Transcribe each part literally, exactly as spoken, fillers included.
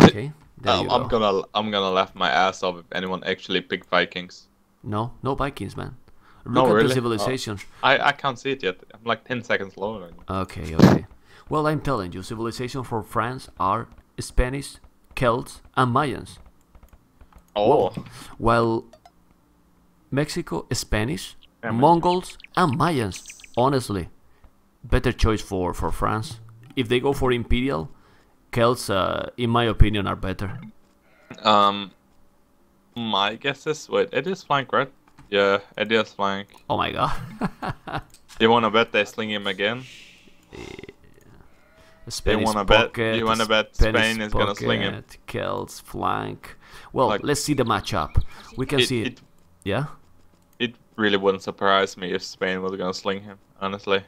Okay. There um, you I'm go. gonna I'm gonna laugh my ass off if anyone actually picked Vikings. No, no Vikings, man. Look no, at really? the Civilization. Oh, I I can't see it yet. I'm like ten seconds lower. Right now. Okay, okay. Well, I'm telling you, Civilization for France are Spanish, Celts, and Mayans. Oh. Whoa. While Mexico, Spanish, yeah, Mongols, and Mayans. Honestly, better choice for for France. If they go for Imperial, Celts, uh, in my opinion, are better. Um, my guess is wait, Eddie's flank, right? Yeah, Eddie's flank. Oh my god! You wanna bet they sling him again? Yeah. Spain you wanna pocket, bet? You wanna bet Spain, Spain is pocket, gonna sling him? Celts flank. Well, like, let's see the matchup. We can it, see it. it. Yeah. It really wouldn't surprise me if Spain was gonna sling him. Honestly.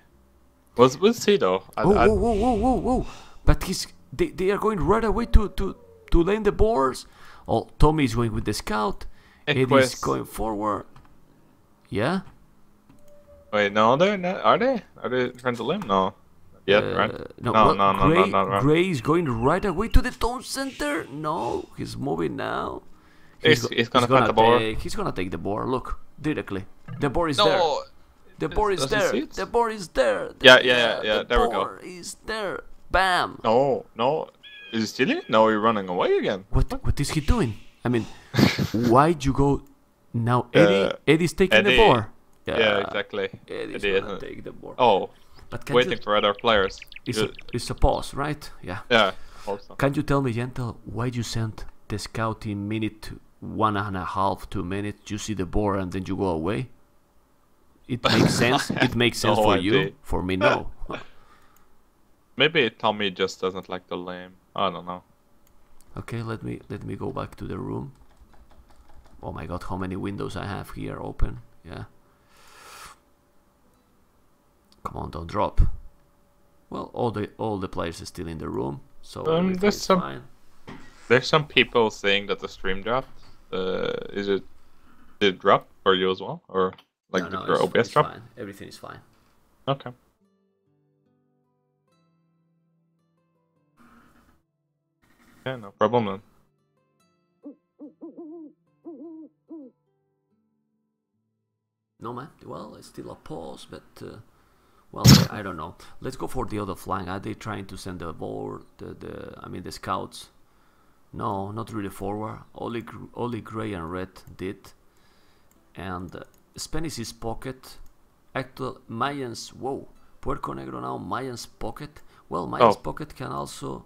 We'll, we'll see though. I, whoa, I, whoa, whoa, whoa, whoa, whoa! But he's. They, they are going right away to, to, to land the boars. Oh, Tommy is going with the scout. Equest. Eddie's going forward. Yeah? Wait, no, they're not. Are they? Are they trying to land? No. Yeah, uh, right? No, no, well, no, no, Gray, no, no, no, no. Gray is going right away to the town center. No, he's moving now. He's, he's, go he's gonna, he's gonna, gonna take, the boar. He's gonna take the boar. Look, directly. The boar is no. there. The boar is there. The boar is there. The, yeah, yeah, yeah, yeah. The there we go. The boar is there. Bam! No, no, is he stealing? No, he's running away again. What? What, what is he doing? I mean, why'd you go now? Eddie, uh, Eddie's taking Eddie. the board. Yeah, yeah, exactly. Eddie's Eddie, gonna take the board. Oh, but waiting you, for other players. It's a, it's a pause, right? Yeah. Yeah. Also. Can you tell me, Gentle, why you sent the scout in minute one and a half, two minutes? You see the board and then you go away. It makes sense. It makes sense no for idea. you. For me, no. Maybe Tommy just doesn't like the lame. I don't know. Okay, let me let me go back to the room. Oh my god, how many windows I have here open? Yeah. Come on, don't drop. Well, all the all the players are still in the room, so um, there's some fine. there's some people saying that the stream dropped. Uh, is it did it drop for you as well, or like no, no, did your O B S it's drop? Fine. Everything is fine. Okay. Yeah, no problem then. No man, well, it's still a pause, but uh, well, I don't know. Let's go for the other flank. Are they trying to send the board? The, the I mean, the scouts? No, not really forward. Only, only gray and red did. And uh, Spanish is pocket. Actual Mayans. Whoa, Puerco Negro now. Mayans pocket. Well, Mayans oh. pocket can also.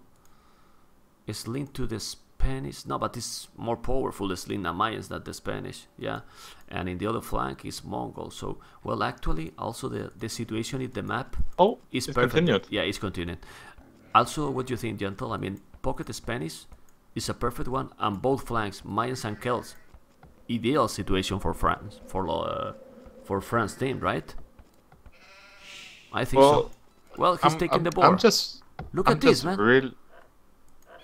It's linked to the Spanish, no, but it's more powerful, it's linked to Mayans than the Spanish, yeah. And in the other flank is Mongol, so, well, actually, also the, the situation in the map oh, is it's perfect. Continued. Yeah, it's continued. Also, what do you think, Gentle? I mean, pocket Spanish is a perfect one on both flanks, Mayans and Celts. Ideal situation for France, for uh, for France team, right? I think well, so. Well, he's I'm, taking I'm, the ball. I'm just... Look I'm at just this, man. Real...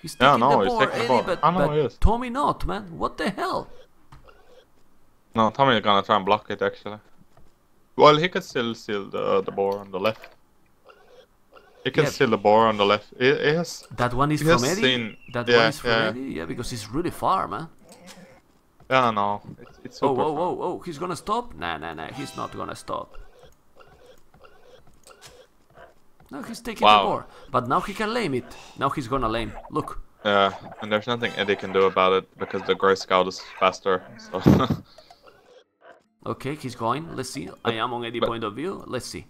He's taking no, no, the board, Eddie, but, oh, no, but Tommy not, man. What the hell? No, Tommy is gonna try and block it, actually. Well, he can still steal the, the board on the left. He can yeah. steal the board on the left. He, he has, that one is from Eddie? Seen, that yeah, one is from yeah. Eddie? Yeah, because it's really far, man. Yeah, no. It's, it's super oh, whoa, whoa, whoa. He's gonna stop? Nah, nah, nah. He's not gonna stop. No, he's taking wow. the board, but now he can lame it. Now he's gonna lame. Look. Yeah, and there's nothing Eddie can do about it because the Gray Scout is faster. So. Okay, he's going. Let's see. But, I am on Eddie's point of view. Let's see.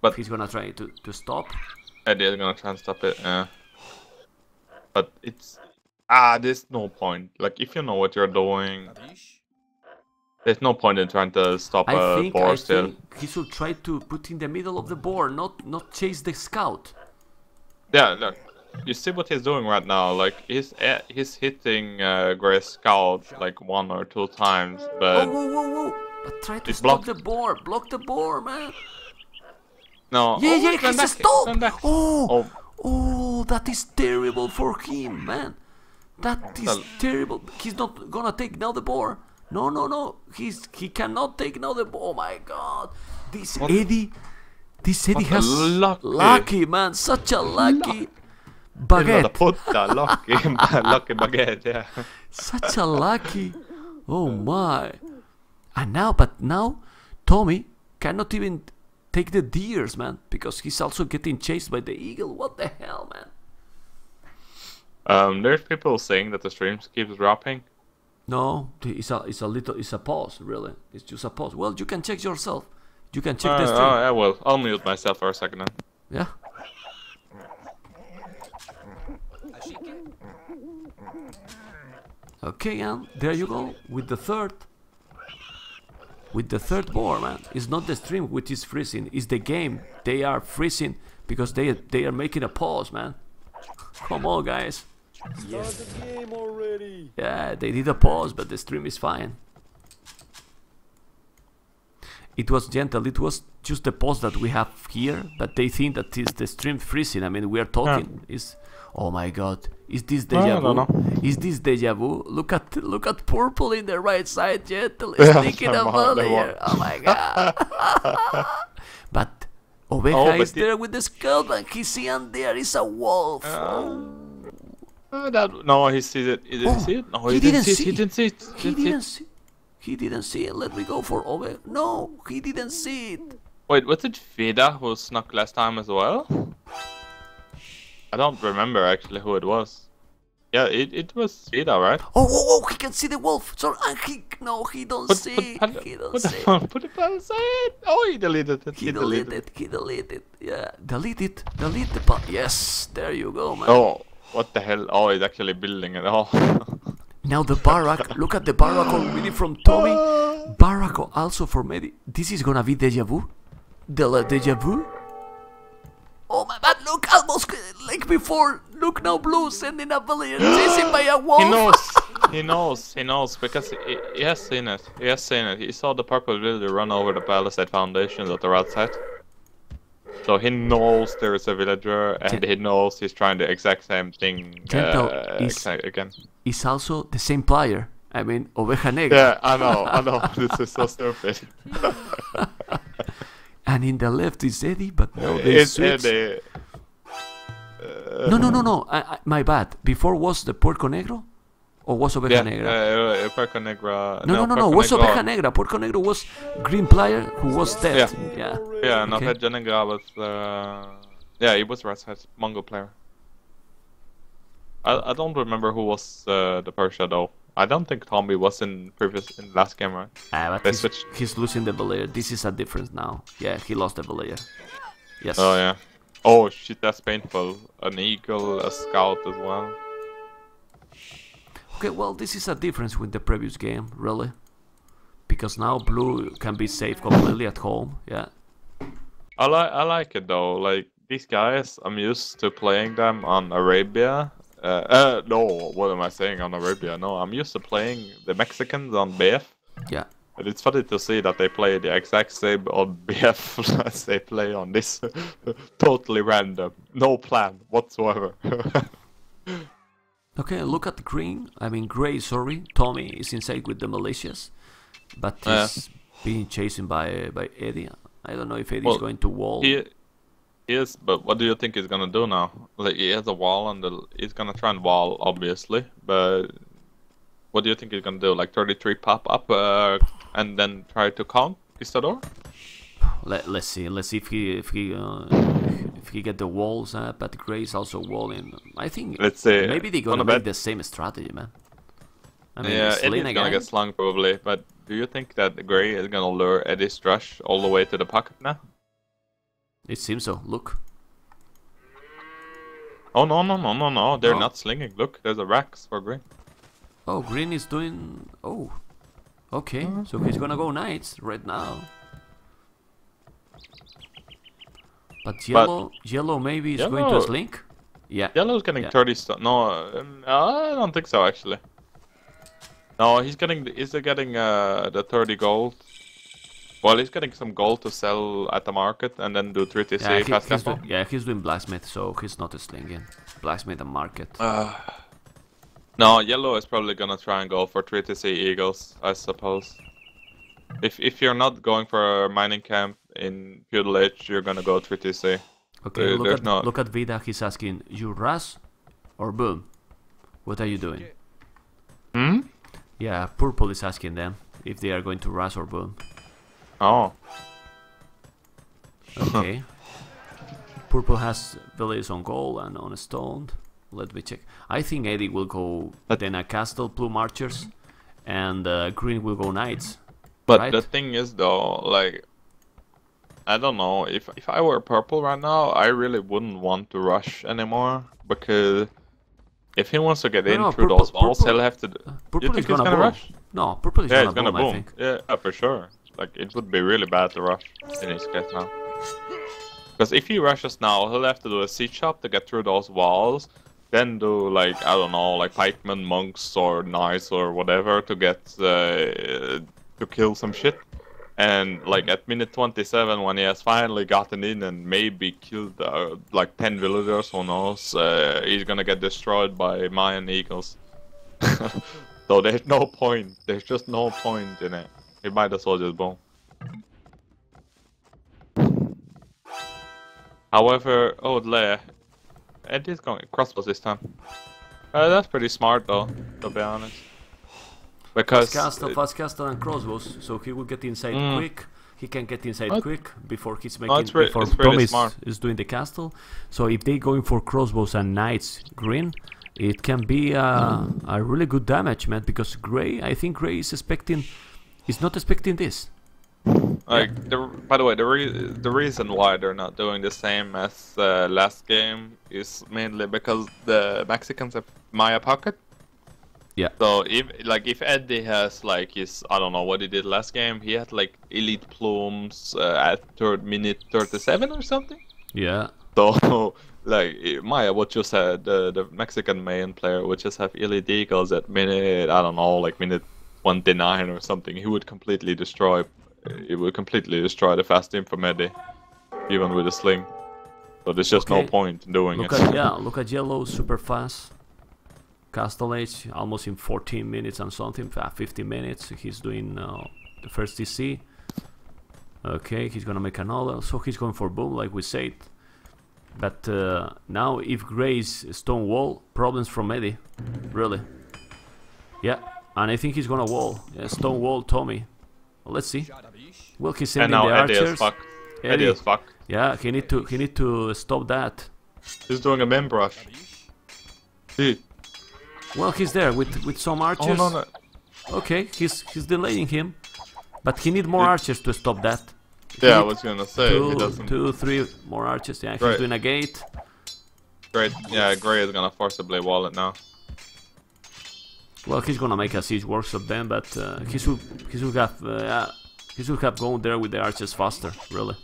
But he's gonna try to to stop. Eddie is gonna try and stop it. Yeah. But it's ah, there's no point. Like if you know what you're doing, there's no point in trying to stop I a think, boar I still. Think he should try to put in the middle of the boar, not not chase the scout. Yeah, look, you see what he's doing right now. Like he's uh, he's hitting uh, Grey Scout like one or two times, but whoa, whoa, whoa, whoa. But try to stop blocked. the boar. Block the boar, man. No. Yeah, oh, yeah, he's back, stopped. Back. Oh, oh, oh, that is terrible for him, man. That is the... terrible. He's not gonna take now the boar. No, no, no, he's he cannot take another ball. Oh my god, this what? Eddie, this Eddie what has lucky. lucky man, such a lucky. Baguette. Putta, lucky, lucky baguette, yeah. Such a lucky, oh my. And now, but now, Tommy cannot even take the deers, man, because he's also getting chased by the eagle. What the hell, man? Um, there's people saying that the streams keeps dropping. No, it's a, it's a little, it's a pause, really. It's just a pause. Well, you can check yourself. You can check uh, the stream. Oh, I will. I'll mute myself for a second then. Yeah. Okay, and there you go with the third, with the third boar, man. It's not the stream which is freezing; it's the game. They are freezing because they they are making a pause, man. Come on, guys. Yes. Start the game already. Yeah, they did a pause, but the stream is fine. It was gentle. It was just the pause that we have here, but they think that it's the stream freezing. I mean, we are talking. Yeah. Is oh my god. Is this deja vu? No, no, no. Is this deja vu? Look at look at purple in the right side, gentle. Sneaking up on here. Oh my god. But Oveja oh, is but there with the skull, and he's seeing there is a wolf. Uh, uh, that, no, he sees it. He didn't oh, see it. No, he, he didn't, didn't see it. He didn't see it. He didn't, didn't see it. He didn't see it. Let me go for Oveja. No, he didn't see it. Wait, was it Vida who snuck last time as well? I don't remember actually who it was. Yeah, it it was Vida, right? Oh, oh, oh! He can see the wolf. Sorry, and he no, he don't put, see. Put, put, he don't put, see. Put it aside. Oh, he deleted it. He, he deleted, deleted it. He deleted it. Yeah, delete it. Delete the part. Yes, there you go, man. Oh, what the hell? Oh, he's actually building it. Oh. Now the barrack. Look at the barrack already from Tommy. Barrack also from Eddie. This is gonna be deja vu. De la deja vu. Oh my god, look, almost like before, look now, Blue sending a villager chasing by a wolf. He knows, he knows, he knows, because he, he has seen it, he has seen it. He saw the purple villager run over the palisade foundations at the right side. So he knows there is a villager, and he knows he's trying the exact same thing uh, is, again. He's also the same player, I mean, Oveja Negra. Yeah, I know, I know, this is so stupid. And in the left is Eddie, but now they it's switched. Eddie. Uh, no, no, no, no. I, I, my bad. Before was the Puerco Negro, or was Oveja yeah, Negra? Uh, uh, Puerco Negra. No, no, no, no. Was Oveja Negra? Puerco Negro was green player who was dead. Yeah, yeah. yeah and okay. Oveja Negra was. Uh, yeah, he was right side Mongol player. I I don't remember who was uh, the Persia though. I don't think Tommy was in previous in last game, right? Ah, but he's, he's losing the villager. This is a difference now. Yeah, he lost the villager. Yes. Oh yeah. Oh shit, that's painful. An eagle, a scout as well. Okay, well this is a difference with the previous game, really, because now Blue can be safe completely at home. Yeah. I like I like it though. Like these guys, I'm used to playing them on Arabia. Uh, uh, no, what am I saying on Arabia? No, I'm used to playing the Mexicans on B F. Yeah. But it's funny to see that they play the exact same on B F as they play on this. Totally random. No plan whatsoever. Okay, look at green. I mean, gray, sorry. Tommy is inside with the militias. But he's yeah. being chased by, uh, by Eddie. I don't know if Eddie's well, going to wall. He... Yes, but what do you think he's gonna do now? Like he has a wall and the, he's gonna try and wall, obviously. But what do you think he's gonna do? Like thirty-three pop up uh, and then try to count Conquistador? Let Let's see. Let's see if he if he uh, if he get the walls up. But Gray is also walling. I think. Let's see. Maybe they're gonna make the same strategy, man. I mean, yeah, Eddie's again? gonna get slung probably. But do you think that Gray is gonna lure Eddie's rush all the way to the pocket now? It seems so. Look. Oh no no no no no! They're oh. not slinging. Look, there's a racks for green. Oh, green is doing. Oh, okay. So he's gonna go knights right now. But yellow, but yellow maybe is yellow, going to slink. Yeah. Yellow's getting yeah. thirty stone. No, um, I don't think so actually. No, he's getting. Is he getting uh, the thirty gold? Well, he's getting some gold to sell at the market and then do three T C yeah, he, fast doing, yeah, he's doing blacksmith, so he's not slinging. Blacksmith and market. Uh, no, yellow is probably gonna try and go for three T C eagles, I suppose. If if you're not going for a mining camp in feudal age, you're gonna go three T C. Okay, uh, look, at, no... look at Vida, he's asking, you Ras Or Boom, what are you doing? Hmm? Yeah, Purple is asking them if they are going to Ras or Boom. Oh. Okay. Purple has villages on gold and on stone. Let me check. I think Eddie will go but then a castle, Plume Archers, and uh, Green will go Knights. But right? The thing is though, like, I don't know, if, if I were Purple right now, I really wouldn't want to rush anymore, because if he wants to get no, in no, through purple, those walls, purple, he'll have to... Do. Purple you think is gonna, gonna rush? No, Purple is yeah, gonna, gonna boom, boom, I think. Yeah, yeah, for sure. Like, it would be really bad to rush in his case now. Because if he rushes now, he'll have to do a siege shop to get through those walls, then do, like, I don't know, like, pikemen, monks, or knights, or whatever, to get, uh, to kill some shit. And, like, at minute twenty-seven, when he has finally gotten in and maybe killed, uh, like, ten villagers, who knows, uh, he's gonna get destroyed by Mayan eagles. So there's no point, there's just no point in it. He might as well just boom. However, oh, there. It is going crossbows this time. Uh, that's pretty smart though, to be honest. Because fast castle, fast castle and crossbows, so he will get inside mm. quick. He can get inside what? quick before he's making. No, it's really, before it's really smart. Is doing the castle. So if they go in for crossbows and knights green, it can be a, mm. a really good damage, man. Because gray, I think gray is expecting, is not expecting this. Like, the, by the way, the re the reason why they're not doing the same as uh, last game is mainly because the Mexicans have Maya pocket. Yeah. So if like if Eddie has like his I don't know what he did last game, he had like elite plumes uh, at third minute thirty-seven or something. Yeah. So like Maya would just have the the Mexican main player would just have elite eagles at minute I don't know like minute twenty-nine or something. He would completely destroy. It will completely destroy the fast team from Eddie, even with a sling. So there's just okay. no point in doing look it. At, yeah, look at yellow, super fast. Castle Age, almost in fourteen minutes and something, fifteen minutes. He's doing uh, the first D C. Okay, he's gonna make another, so he's going for boom, like we said. But uh, now, if Gray's stone wall, problems from Eddie, really. Yeah, and I think he's gonna wall, yeah, stone wall Tommy. Let's see. Will he send in the archers? Eddie is fucked. Eddie. Eddie is fucked. Yeah, he need to he need to stop that. He's doing a mem brush. Dude. Well, he's there with with some archers. Oh, no, no. Okay, he's he's delaying him, but he need more it, archers to stop that. He yeah, I was gonna say two, he doesn't. Two, three more archers. Yeah, he's Great. doing a gate. Great. Yeah, Gray is gonna forcibly wall it now. Well, he's gonna make a siege workshop then, but uh, he should he should have uh, yeah, he should have gone there with the archers faster, really.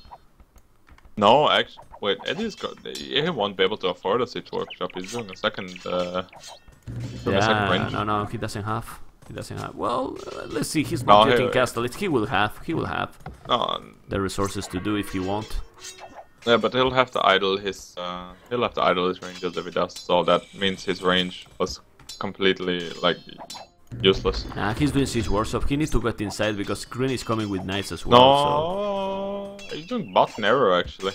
No, actually, wait, Eddie's got he won't be able to afford a siege workshop. He's doing a second, uh, yeah, a second range. no, no, he doesn't have. He doesn't have. Well, uh, let's see. He's not no, getting he, castle. It he will have. He will have no, the resources to do if he won't. Yeah, but he'll have to idle his. Uh, he'll have to idle his ranges if he does. So that means his range was. Completely like useless. Nah, he's doing siege workshop. He needs to get inside because green is coming with knights as well. No, so. He's doing bot and arrow actually.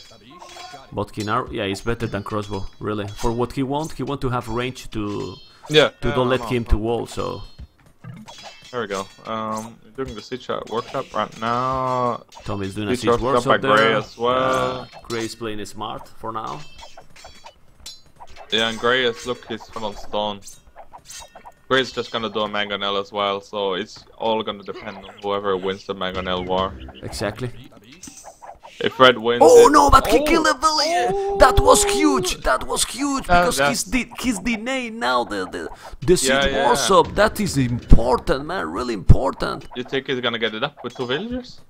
Bot and arrow, yeah, it's better than crossbow, really. For what he wants, he wants to have range to yeah to yeah, don't let no, him no. to wall. So there we go. Um, doing the siege workshop right now. Tommy's doing siege a siege workshop by there. Gray as well. Uh, Gray's playing smart for now. Yeah, and Gray is look, he's full on stone. Gray's just gonna do a Mangonel as well, so it's all gonna depend on whoever wins the Mangonel war. Exactly. If Red wins. Oh no, but oh. he killed a villager! Oh. That was huge! That was huge! That, because that's... he's de he's denying now the the, the yeah, seed yeah. workshop. That is important, man, really important. You think he's gonna get it up with two villagers?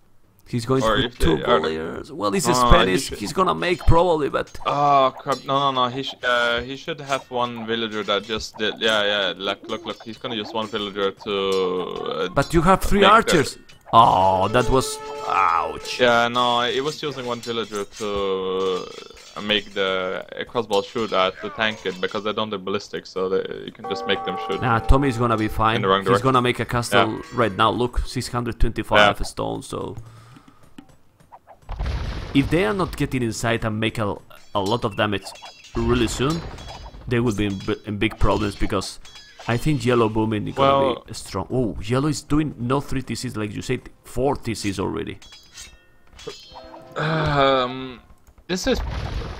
He's going or to do two villagers. Well, he's no, a Spanish, no, he he's gonna make probably, but... Oh, crap, no, no, no, he, sh uh, he should have one villager that just did... Yeah, yeah, look, look, look, he's gonna use one villager to... Uh, but you have three archers! That. Oh, that was... Ouch! Yeah, no, he was using one villager to make the crossbow shoot at to tank it, because they don't do ballistics, so they, you can just make them shoot. Nah, Tommy's gonna be fine. In the wrong direction. He's gonna make a castle yeah. right now, look, six hundred twenty-five yeah. stone, so... If they are not getting inside and make a, a lot of damage really soon, they would be in, in big problems, because I think yellow movement is well, gonna be strong. Oh, yellow is doing not three T Cs like you said, four T Cs already. Um, this is,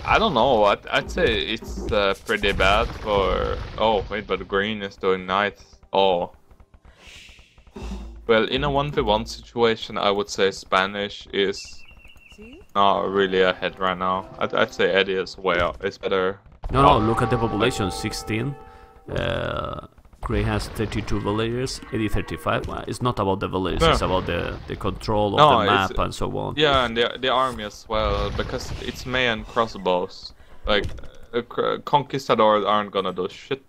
I don't know. I'd, I'd say it's uh, pretty bad for. Oh wait, but green is doing nice. Oh. Well, in a one v one situation, I would say Spanish is not really ahead right now. I'd, I'd say Eddie is way up. It's better. No, no. Look at the population. sixteen. Uh, Gray has thirty-two villagers, Eddie thirty-five. Well, it's not about the villagers, yeah. It's about the, the control of no, the map and so on. Yeah, and the, the army as well, because it's Mayan crossbows. Like, uh, Conquistadors aren't gonna do shit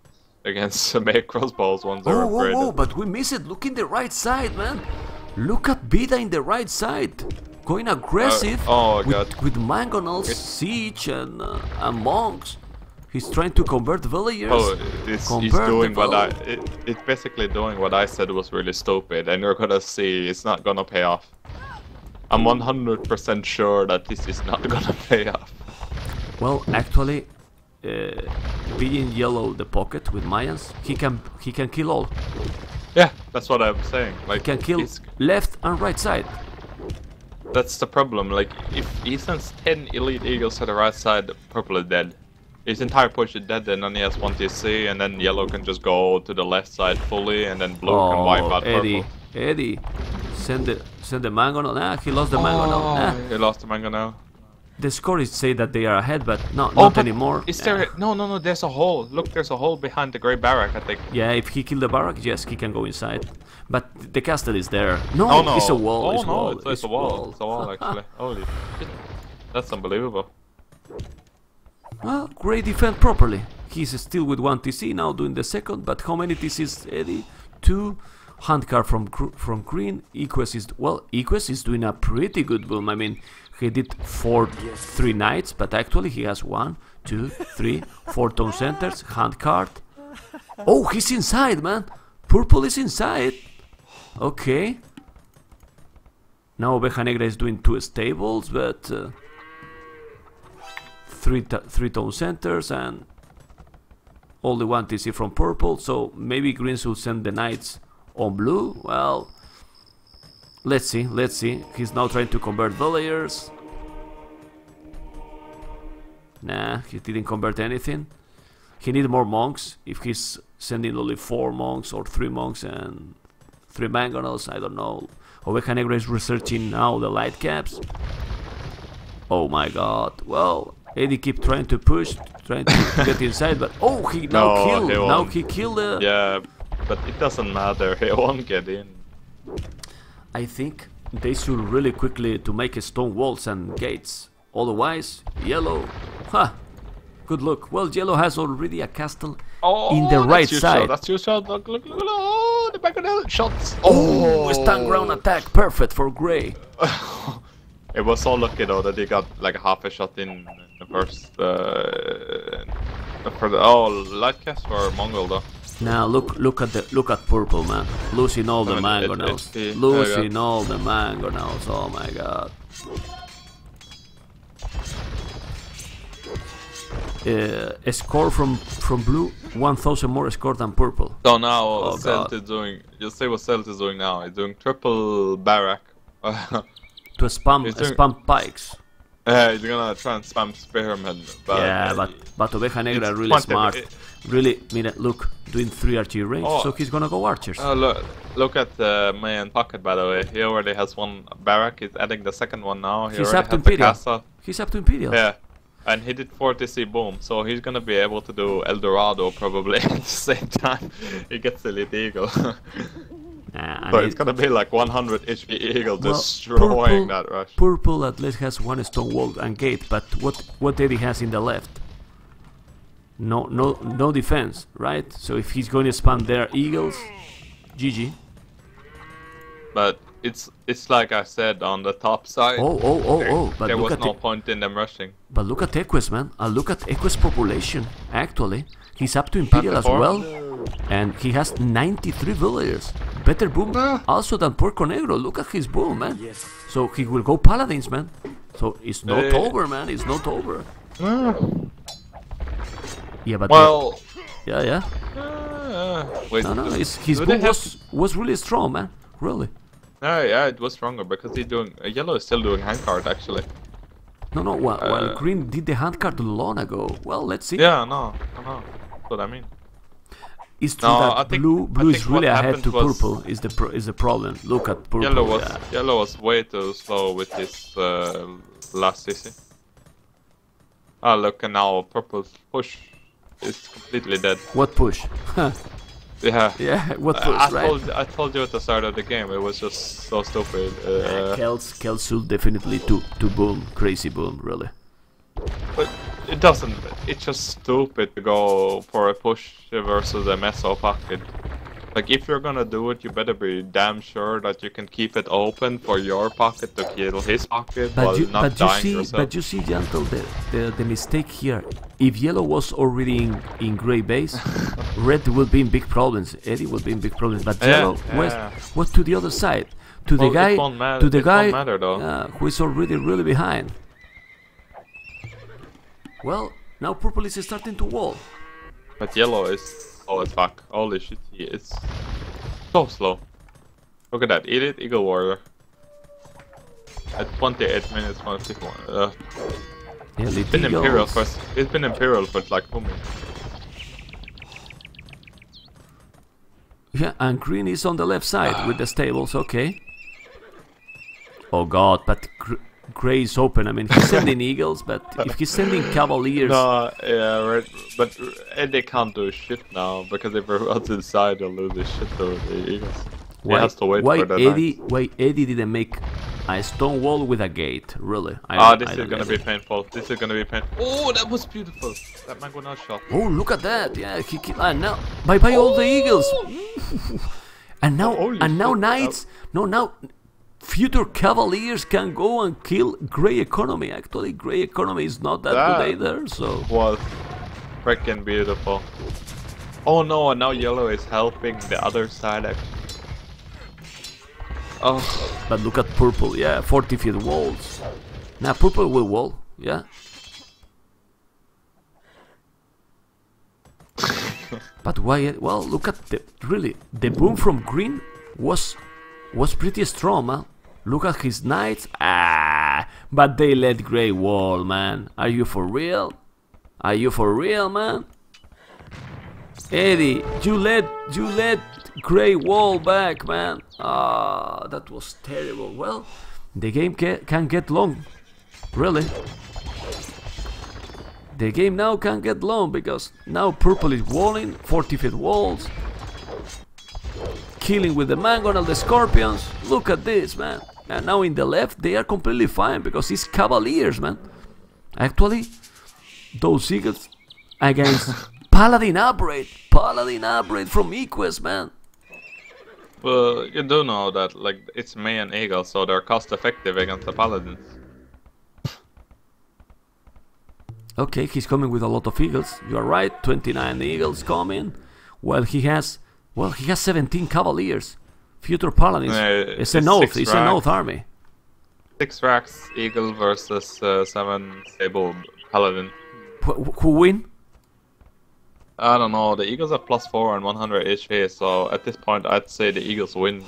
against Mayan crossbows once they're oh, upgraded. Oh, oh, but we miss it. Look in the right side, man. Look at Vida in the right side. Going aggressive uh, oh, with, God. with Mangonel's it's... siege and, uh, and monks. He's trying to convert villagers. Oh, it's, convert he's doing what I... It, it's basically doing what I said was really stupid, and you're gonna see it's not gonna pay off. I'm one hundred percent sure that this is not gonna pay off. Well, actually, uh, being yellow the pocket with Mayans, he can he can kill all. Yeah, that's what I'm saying. Like, he can kill he's... left and right side. That's the problem. Like, if he sends ten elite eagles to the right side, purple is dead. His entire push is dead, and then he has one T C, and then yellow can just go to the left side fully, and then blue oh, can wipe out Eddie, purple. Eddie, send the send the Mangonel. Nah, he lost the oh, Mangonel. Nah. He lost the Mangonel. The scores say that they are ahead, but no, oh, not but anymore. Is there? Yeah. No, no, no. There's a hole. Look, there's a hole behind the grey barrack. I think. Yeah, if he killed the barrack, yes, he can go inside. But the castle is there. No, oh, no. it's a wall. Oh it's no, wall. It's, it's, it's a wall. wall. It's a wall actually. Holy shit! That's unbelievable. Well, Gray defend properly. He's still with one T C, now doing the second, but how many T Cs, Eddie? Two. Handcar from from green. Equest is... Well, Equest is doing a pretty good boom. I mean, he did four, three knights, but actually he has one, two, three, four town centers, handcart. Oh, he's inside, man! Purple is inside! Okay. Now Oveja Negra is doing two stables, but... Uh, Three, three town centers and only one T C from purple, so maybe greens will send the knights on blue. Well, let's see, let's see. He's now trying to convert villagers. Nah, he didn't convert anything. He needs more monks. If he's sending only four monks or three monks and three mangonels, I don't know. Oveja Negra is researching now the light caps. Oh my god, well... Eddie keep trying to push, trying to get inside, but oh, he now no, killed. He now he killed. Uh... Yeah, but it doesn't matter. He won't get in. I think they should really quickly to make a stone walls and gates. Otherwise, yellow. Ha! Huh. Good luck. Well, yellow has already a castle oh, in the that's right your side. Shot. That's your shot. Look, look, look, look. Oh, the Mangonel shots. Oh, oh, stand ground attack, perfect for Gray. It was so lucky though that he got like half a shot in the first. Uh, the first oh, light cast for Mongol though. Now look, look at the look at purple man, losing all the mangonels, losing all the mangonels. Oh my god. Uh, a score from from blue, one thousand more score than purple. So now oh, Celt is doing. You see what Celt is doing now? He's doing triple barrack. To spam, doing, uh, spam pikes. Yeah, uh, he's gonna try and spam spearmen. But yeah, but but Oveja Negra is really smart. It, really, I mean, look, doing three archery range, oh, so he's gonna go archers. Oh, uh, look, look at uh, Mayan pocket, by the way. He already has one barrack. He's adding the second one now. He he's up to Imperial. He's up to Imperial. Yeah, and he did four T C boom, so he's gonna be able to do El Dorado probably at the same time. He gets Elite Eagle. Uh, so it's it, gonna be like one hundred H P eagle well, destroying purple, that rush. Purple at least has one stone wall and gate, but what what Eddie has in the left? No no no defense, right? So if he's going to spam their eagles, G G. But it's it's like I said on the top side. Oh oh oh there, oh! But there was no point in them rushing. But look at Equus, man. I look at Equus population. Actually, he's up to Imperial as well. And he has ninety-three villagers. Better boom uh. also than Puerco Negro. Look at his boom, man. Yes. So he will go paladins, man. So it's not uh. over, man. It's not over. Uh. Yeah, but well, the, yeah, yeah. Uh, wait, no, no, his, his bow was was really strong, man. Really. No, yeah, it was stronger because he's doing uh, yellow is still doing hand card actually. No, no, well, uh, well, green did the hand card long ago. Well, let's see. Yeah, no, no, no. That's what I mean. It's true no, that I think, blue, blue I think is really ahead to purple. Is the pro is the problem? Look at purple. Yellow was yeah. yellow was way too slow with his uh, last C C. Oh look, and now purple push is completely dead. What push? yeah. Yeah. What push? I, I right? told I told you at the start of the game. It was just so stupid. Uh, Celts Celts should definitely to to boom crazy boom really. But it doesn't. It's just stupid to go for a push versus a mess or pocket. Like if you're gonna do it, you better be damn sure that you can keep it open for your pocket to kill his pocket but while you, not but dying you see, yourself. But you see, Gentle, the, the the mistake here. If yellow was already in in gray base, red will be in big problems. Eddie will be in big problems. But yellow yeah, yeah. was was to the other side, to well, the guy, to the it guy matter, uh, who is already really behind. Well, now purple is starting to wall. But yellow is oh as fuck. Holy shit, he is so slow. Look at that, eat it, Eagle Warrior. At twenty-eight minutes, one fifty-one. Uh, yeah, it's been Imperial for it's been Imperial for like two minutes. Yeah, and green is on the left side ah. with the stables. Okay. Oh god, but. Gr Gray is open. I mean, he's sending eagles, but if he's sending cavaliers, no, yeah, right. But Eddie can't do shit now because if everyone's inside, they'll lose his shit to the eagles. Why, he has to wait why for the Eddie? Night. Why Eddie didn't make a stone wall with a gate? Really? Ah, oh, this I is gonna be it. painful. This is gonna be painful. Oh, that was beautiful. That Mangonel shot. Oh, look at that! Yeah, he killed. Ah, now bye bye oh. all the eagles. and now, oh, and now knights. No, now. Future cavaliers can go and kill grey economy. Actually, grey economy is not that, that good either. So was freaking beautiful. Oh no! And now yellow is helping the other side. Actually. Oh, but look at purple. Yeah, forty feet walls. Now purple will wall. Yeah. but why? Well, look at the really the boom from green was was pretty strong, man. Look at his knights. Ah, but they let grey wall, man. Are you for real? Are you for real, man? Eddie, you let you let grey wall back, man. Ah, that was terrible. Well, the game ca can get long, really. The game now can get long because now purple is walling, forty feet walls. Killing with the Mangonel, the scorpions. Look at this, man. And now in the left, they are completely fine because it's cavaliers, man. Actually, those eagles against Paladin upgrade. Paladin upgrade from Equest, man. Well, you do know that, like, it's Mayan eagles, so they're cost effective against the Paladins. Okay, he's coming with a lot of eagles. You are right, twenty-nine eagles coming. Well, he has. Well, he has seventeen cavaliers. Future Paladins. Uh, it's an oath. It's an oath army. Six racks eagle versus uh, seven stable paladin. Wh who win? I don't know. The eagles are plus four and one hundred H P, so at this point, I'd say the eagles win.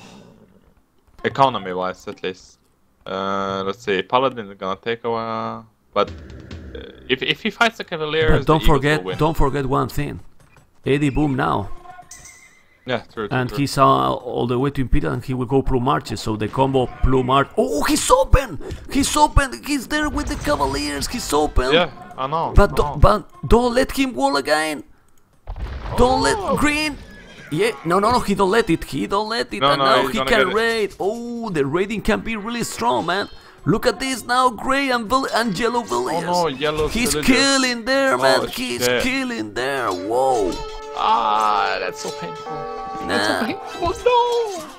Economy-wise, at least. Uh, let's see. Paladin is gonna take a while, but uh, if if he fights the cavaliers, but don't the forget. Will win. Don't forget one thing. Eddie boom now. Yeah, true, true, and true. He's uh, all the way to Imperial, and he will go Plume Archer. So the combo Plume Archer. Oh, he's open! He's open! He's there with the cavaliers. He's open. Yeah, I know. But I know. Don't, but don't let him wall again. Don't oh. let green. Yeah, no, no, no. He don't let it. He don't let it. No, and no, now he can raid. Oh, the raiding can be really strong, man. Look at this now, grey and, and yellow villagers. Oh no, yellow He's villagers. killing there, oh, man. He's shit. killing there. Whoa. Ah, that's so painful. Nah. That's so painful.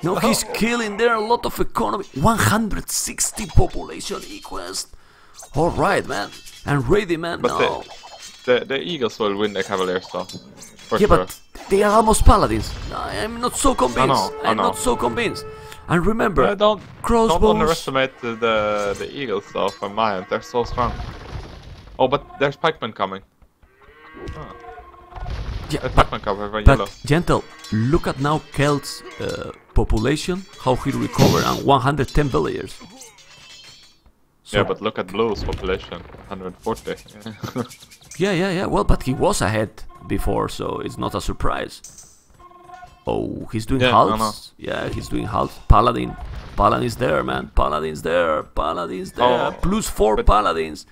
No. No, he's oh. killing there a lot of economy. one hundred sixty population Equest. All right, man. And ready, man. But no. the, the the eagles will win the cavaliers, though. For yeah, sure. but they are almost paladins. I'm not so convinced. I know, I I'm know. not so convinced. And remember, yeah, don't, crossbows. Don't underestimate the, the, the eagles though, from my end. They're so strong. Oh, but there's pikemen coming. Huh. Yeah, that's but, not cover, but, but Gentle, look at now Celt's uh, population, how he recovered, and one hundred ten villagers. So yeah, but look at Blue's population, one hundred forty. yeah, yeah, yeah, well, but he was ahead before, so it's not a surprise. Oh, he's doing yeah, halts. No, no. Yeah, he's doing halts. Paladin. Paladin is there, man. Paladin's there. Paladin's there. Oh, plus four Paladins.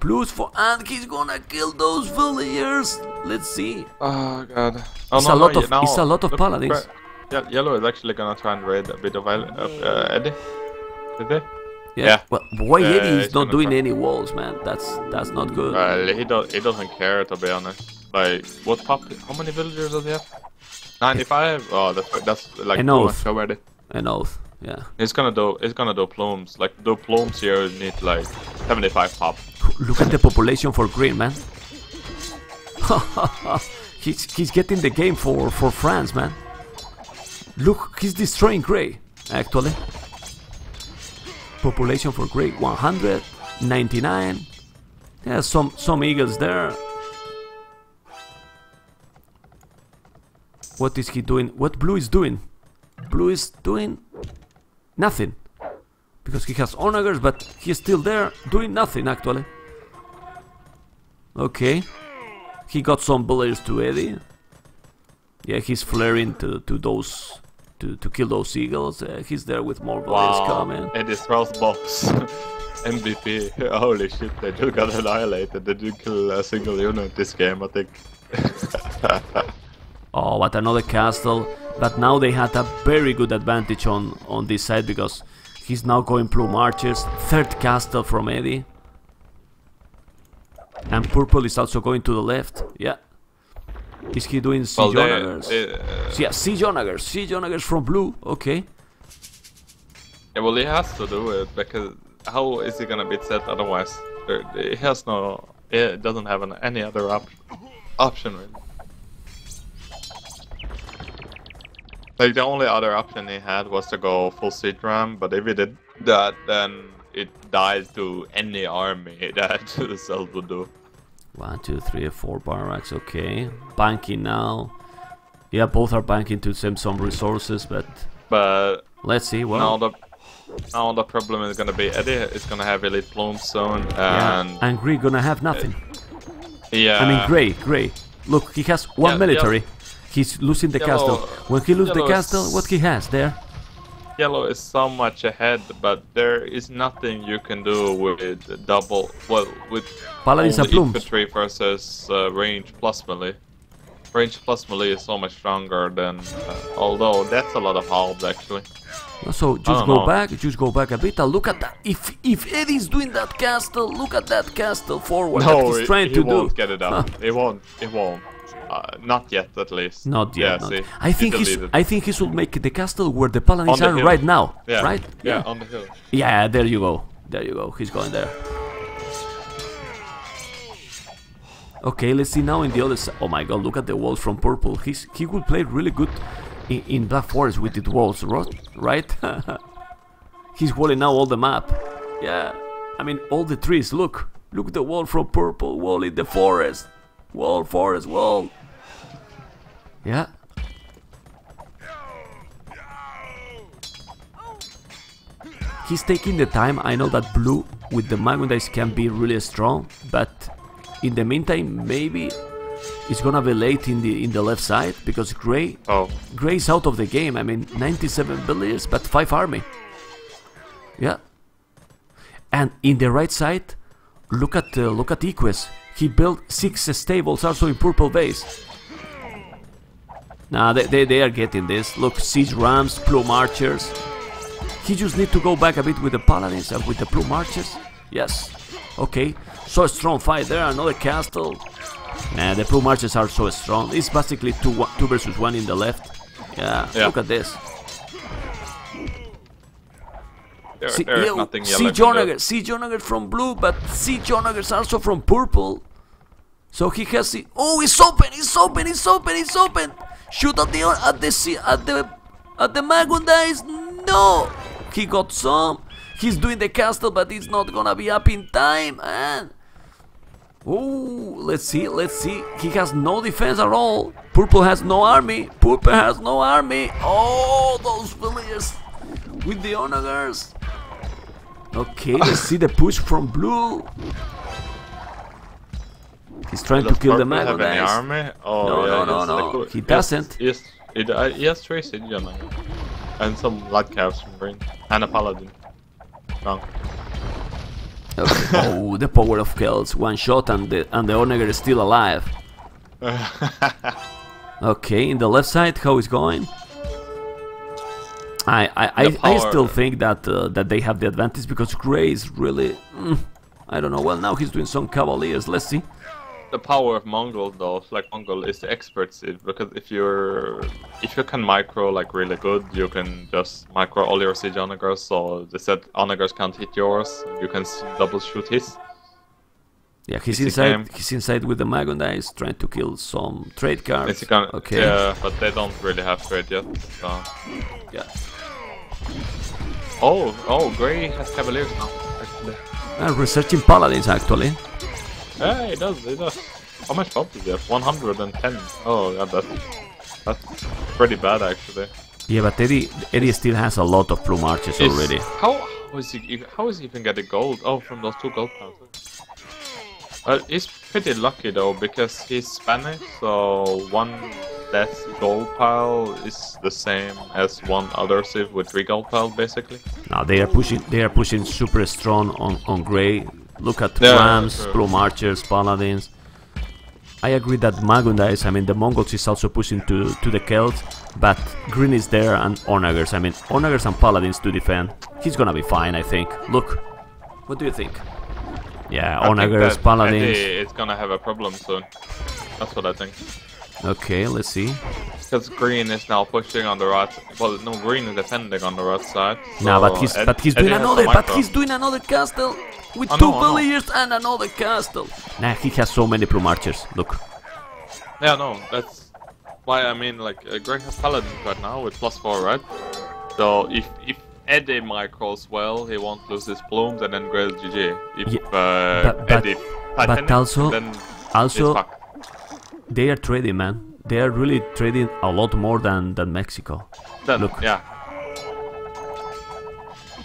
Plus four. And he's gonna kill those villagers. Let's see. Oh, God. Oh, it's, no, a lot no, of, no. it's a lot of Look, Paladins. Yeah, Yellow is actually gonna try and raid a bit of uh, Eddie. Did they? Yeah. yeah. Well, why uh, Eddie is not doing try. any walls, man. That's that's not good. Well, he, do he doesn't care, to be honest. Like, what pop? How many villagers does he have? ninety-five? Oh, that's that's like an oath. Already. An oath, yeah. It's gonna do. It's gonna do plumes. Like do plumes here need like seventy-five pop. Look at the population for green, man. he's he's getting the game for for France, man. Look, he's destroying gray. Actually, population for gray one hundred ninety-nine. Yeah, some some eagles there. What is he doing? What Blue is doing? Blue is doing nothing. Because he has Onagers, but he's still there doing nothing, actually. Okay. He got some bullets to Eddie. Yeah, he's flaring to, to those... To, to kill those eagles. Uh, he's there with more bullets wow. coming. Eddie throws bombs. M V P. Holy shit, they do got annihilated. They do kill a single unit this game, I think. Oh, but another castle, but now they had a very good advantage on, on this side because he's now going Plume Archers, third castle from Eddie. And Purple is also going to the left, yeah. Is he doing Siege Onagers? Uh, yeah, Siege Onagers, Siege Onagers from Blue, okay. Yeah, well, he has to do it because how is he gonna beat Zed otherwise? He has no, he doesn't have an, any other op option really. Like, the only other option he had was to go full Siege Ram, but if he did that, then it died to any army that the Celts would do. One, two, three, four barracks, okay. Banking now. Yeah, both are banking to send some resources, but... But... Let's see, what? Now the, now the problem is gonna be Eddie is gonna have Elite Plume soon, and... Yeah, and Grey gonna have nothing. Yeah. I mean, Grey, Grey. Look, he has one yeah, military. Yeah. He's losing the Yellow, castle. When he loses the castle, is, what he has there? Yellow is so much ahead, but there is nothing you can do with double... Well, with Paladins and Plumes. Infantry versus uh, range plus melee. Range plus melee is so much stronger than... Uh, although, that's a lot of halves, actually. So, just go know. back, just go back a bit and look at that. If, if Eddie's doing that castle, look at that castle forward no, that he's trying he, he to do. No, he won't get it up. He won't, he won't. Uh, not yet, at least. Not yet. Yeah, not. See, I think he's, I think he should make the castle where the Paladins the are hill. right now. Yeah. Right? Yeah. yeah, on the hill. Yeah, there you go. There you go. He's going there. Okay, let's see now in the other side. Oh my God! Look at the walls from Purple. He's he will play really good in, in Black Forest with the walls, right? He's walling out all the map. Yeah. I mean, all the trees. Look, look at the wall from Purple. Wall in the forest. Wall, forest, wall. Yeah. He's taking the time. I know that Blue with the Mangudai can be really strong, but in the meantime, maybe it's gonna be late in the in the left side because Grey, oh, Grey's out of the game. I mean, ninety-seven villagers, but five army. Yeah. And in the right side, look at uh, look at Equus. He built six stables also in Purple base. Nah, they, they, they are getting this. Look, Siege Rams, Plume Archers. He just need to go back a bit with the Paladins and with the Plume Archers. Yes. Okay. So a strong fight there. Another castle. Nah, the Plume Archers are so strong. It's basically two, one, two versus one in the left. Yeah. yeah. Look at this. There, see, there is nothing yellow. Siege Onager from Blue, but Siege Onager is also from Purple. So he has the... Oh, it's open! It's open! It's open! It's open! Shoot at the at the at the at the Mangudais! No! He got some. He's doing the castle, but it's not gonna be up in time, man. Oh, let's see, let's see. He has no defense at all. Purple has no army. Purple has no army. Oh, those villagers with the onagers. Okay, let's see the push from blue. He's trying Does to kill the man. Does Purple have any army? Oh, no, yeah, no, no, no. He doesn't. Yes, yes, it, uh, yes, three Sidian and some black caps from green and a paladin. No. Okay. Oh, the power of Celts! One shot, and the and the Onager is still alive. Okay, in the left side, how is going? I I, I, I still think that uh, that they have the advantage because Gray is really mm, I don't know. Well, now he's doing some cavaliers. Let's see. The power of Mongol though, like Mongol is the experts in, because if you're if you can micro like really good, you can just micro all your siege onagers, so they said onagers can't hit yours, you can double shoot his. Yeah, he's it's inside he's inside with the Mangudai, he's trying to kill some trade cards. Can, okay. Yeah, but they don't really have trade yet, so yeah. Oh, oh, Grey has cavaliers now, actually. I'm researching paladins actually. Yeah, it does, it does. How much pop did he have? one hundred ten. Oh, yeah, that's, that's pretty bad, actually. Yeah, but Eddie, Eddie still has a lot of Plume Archers it's, already. How, how, is he, how is he even getting gold? Oh, from those two gold plants. Uh, he's pretty lucky, though, because he's Spanish, so one less gold pile is the same as one other civ with three gold piles, basically. Now they are pushing, they are pushing super strong on, on Grey. Look at yeah, Rams, Plume Archers, Paladins. I agree that Mangudai is, I mean, the Mongols is also pushing to, to the Celts, but Green is there and Onagers. I mean, Onagers and Paladins to defend. He's gonna be fine, I think. Look, what do you think? Yeah, I Onagers, think Paladins. It's gonna have a problem soon. That's what I think. Okay, let's see. Because Green is now pushing on the right. Well, no, Green is defending on the right side. So no, but he's Ed, but he's Eddie doing another. But he's doing another castle with oh, two no, villagers no. and another castle. Nah, he has so many Plume Archers. Look. Yeah, no, that's why I mean, like, uh, Green has Paladins right now with plus four, right? So if if Eddie micros well, he won't lose his plumes, and then Grey's G G. If yeah, uh, but, Eddie, but, but also, then also. They are trading, man. They are really trading a lot more than, than Mexico. Then, look. Yeah.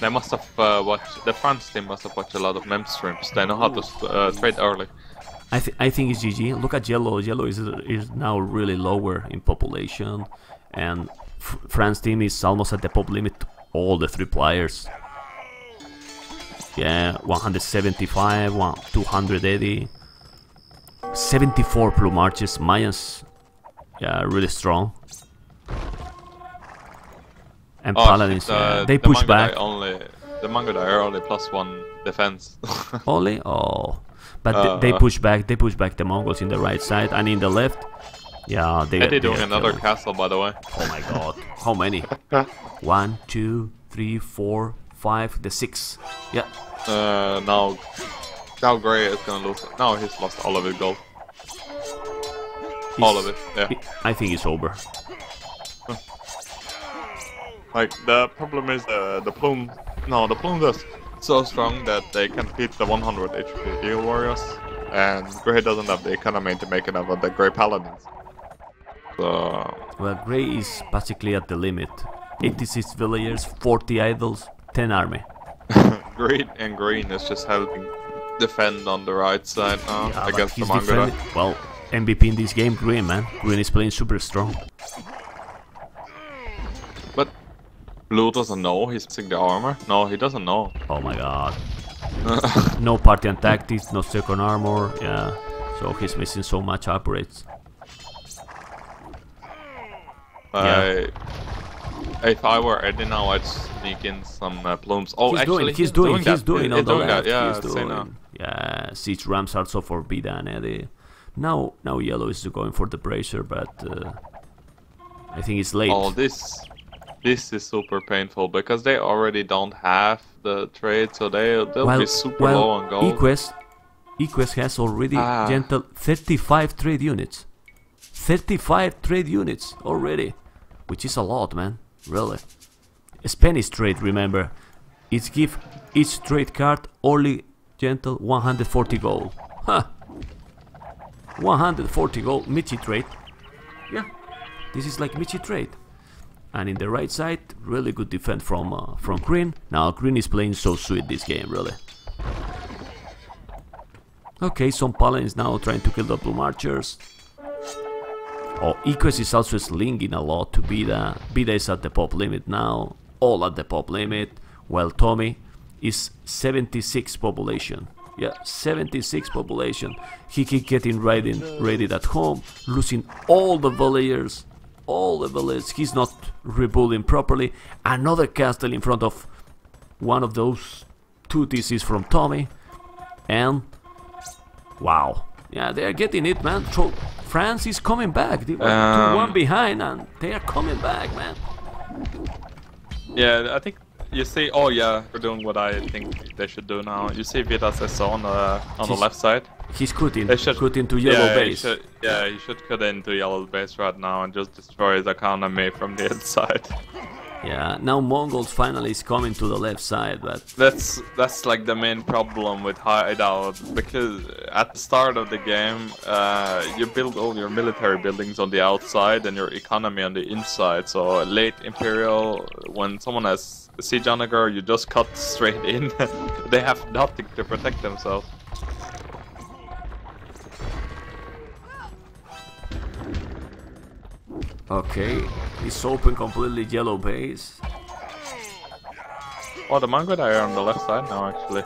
They must have uh, watched... The France team must have watched a lot of mem streams. They know how to uh, trade early. I, th I think it's G G. Look at Yellow. Yellow is, is now really lower in population. And F France team is almost at the pop limit to all the three players. Yeah, one hundred seventy-five, two hundred eighty. seventy-four Plume Archers, Mayans, yeah, really strong. And oh, Paladins, the, yeah. they the push Mangudai back. Only, the Mangudai are only plus one defense. Only? Oh. But uh, they, they push back, they push back the Mongols in the right side and in the left. Yeah, they are doing another killing. Castle, by the way. Oh my god, how many? One, two, three, four, five, the six. Yeah. Uh, now... Now Grey is gonna lose it. Now he's lost all of his gold. He's, all of it, yeah. He, I think it's over. Like, the problem is uh, the plume... No, the plume is so strong that they can beat the one hundred H P Eagle Warriors. And Grey doesn't have the economy to make enough of the Grey Paladins. So... Well, Grey is basically at the limit. eighty-six villagers, forty idols, ten army. Green and Green is just helping defend on the right side now yeah, against the Mangudai. Well, M V P in this game, Green, man. Green is playing super strong. But Blue doesn't know he's missing the armor. No, he doesn't know. Oh my god. No party and tactics, no second armor. Yeah, so he's missing so much upgrades. I... Yeah. If I were Eddie now, I'd sneak in some uh, plumes. Oh, he's actually, doing, he's, he's doing, doing he's that. doing, he's doing that. Yeah, he's doing. No. Yeah, Siege Rams also for Vida and Eddie. Now, now Yellow is going for the bracer, but uh, I think it's late. Oh, this, this is super painful because they already don't have the trade, so they they'll well, be super well, low on gold. Equest, Equest has already ah. gentle thirty-five trade units, thirty-five trade units already, which is a lot, man. Really. A Spanish trade, remember. It's give each trade card only gentle one hundred forty gold. Huh. one hundred forty gold Michi trade. Yeah, this is like Michi trade. And in the right side, really good defense from uh, from Green. Now Green is playing so sweet this game, really. Okay, some Paladins now trying to kill the Plume Archers. Oh, Equest is also slinging a lot to Vida. Vida is at the pop limit now, all at the pop limit. Well, Tommy is seventy-six population. Yeah, seventy-six population. He keep getting raided, raided at home, losing all the villagers, all the villagers. He's not rebuilding properly. Another castle in front of one of those two T Cs from Tommy. And wow, yeah, they are getting it, man. So France is coming back. They were um, two one behind, and they are coming back, man. Yeah, I think. You see, oh yeah, we're doing what I think they should do now. You see Vida Cesar on, uh, on the left side. He's cutting, they should, cut into yellow yeah, base. He should, yeah, he should cut into yellow base right now and just destroy his economy from the inside. Yeah, now Mongols finally is coming to the left side, but... That's, that's like the main problem with Hideout, because at the start of the game, uh, you build all your military buildings on the outside and your economy on the inside, so late Imperial, when someone has Siege Onager, you just cut straight in. They have nothing to protect themselves. Okay, he's open completely yellow base. Oh, the Mangudai are on the left side now, actually.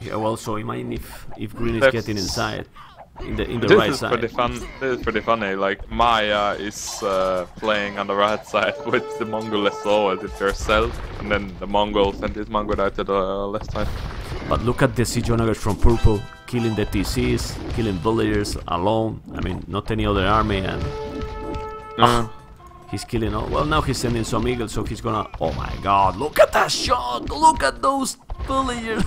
Yeah, well, so imagine if if Green That's... is getting inside, in the in the this right is side. Pretty fun. This is pretty funny. Like Maya is uh, playing on the right side with the Mongol S O as if they're Celts, and then the Mongol sent his Mangudai to the uh, left side. But look at the Siege Onagers from Purple, killing the T Cs, killing villagers alone. I mean, not any other army and. Uh, he's killing all. Well, now he's sending some eagles, so he's gonna. Oh my god, look at that shot! Look at those villagers!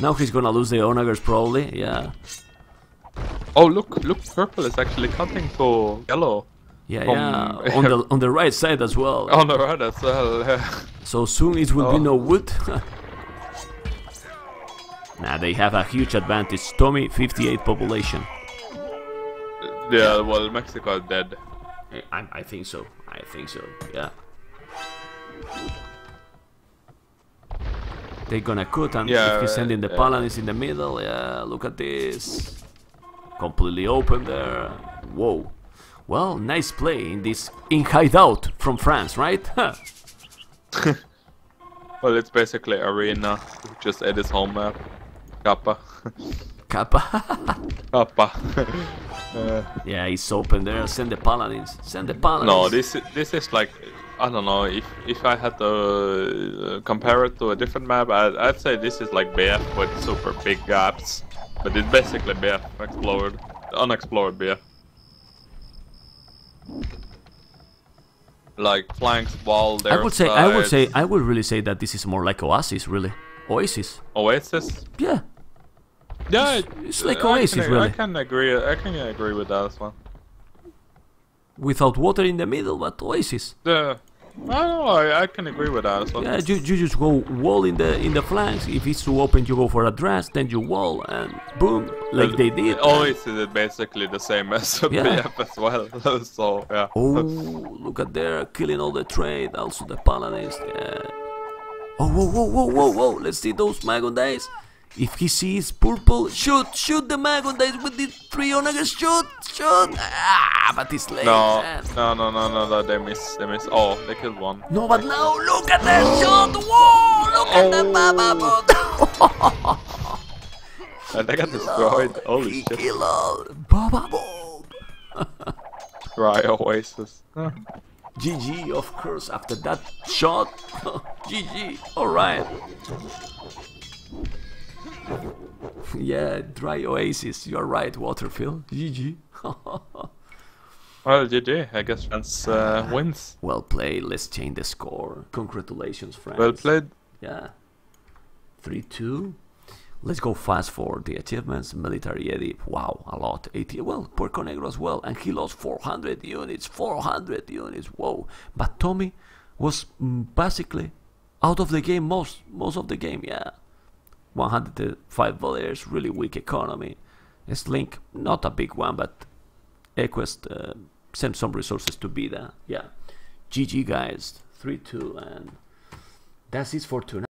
Now he's gonna lose the Onagers, probably, yeah. Oh, look, look, purple is actually cutting to yellow. Yeah, from... yeah, on the, on the right side as well. On the right as well. So soon it will oh. be no wood. Nah, they have a huge advantage. Tommy, fifty-eight population. Yeah, well, Mexico is dead. I, I think so. I think so. Yeah. They're gonna cut, and yeah, if he's sending the yeah. Paladins in the middle. Yeah, look at this. Completely open there. Whoa. Well, nice play in this in Hideout from France, right? Huh. Well, it's basically arena, just Eddie's home map. Kappa. Kappa. Kappa. Uh, yeah, it's open there. Send the Paladins. Send the Paladins. No, this this is like, I don't know. If if I had to uh, compare it to a different map, I'd, I'd say this is like B F with super big gaps. But it's basically B F explored, unexplored B F. Like flanks, wall. There I would say. Sides. I would say. I would really say that this is more like Oasis, really. Oasis. Oasis. Yeah. Yeah, it's, it's like Oasis, I can, really. I can agree. I can agree with that as well. Without water in the middle, but Oasis. Yeah, well, I, I can agree with that as well. Yeah, you, you just go wall in the in the flanks. If it's too open, you go for a draft, then you wall, and boom, like but they did. Oasis is basically the same as yeah. B F as well. So yeah. Oh, look at there, killing all the trade, also the Paladins. Yeah. Oh, whoa, whoa, whoa, whoa, whoa! Let's see those Mangudais. If he sees purple, shoot, shoot the Mangudai with the three Onagers, shoot, shoot! Ah, but it's late. No, man. no, no, no, no, no, they miss, they miss. Oh, they killed one. No, but now look at that shot! Whoa, look oh. at that Baba Boom! They got destroyed, holy he shit. He killed all Baba Boom! Dry Oasis. Huh. G G, of course, after that shot. G G, alright. Yeah, Dry Oasis, you're right, Waterfield. G G. Well, G G, I guess France uh, wins. Well played, let's change the score. Congratulations, France. Well played. Yeah. three two. Let's go fast forward. The achievements, Military Eddie, wow, a lot. eighty, well, Puerco Negro as well, and he lost four hundred units, four hundred units, whoa. But Tommy was basically out of the game most, most of the game, yeah. one hundred five valiers, really weak economy. Slink, not a big one, but Equest uh, sent some resources to Vida. Yeah, G G guys, three two, and that's it for tonight.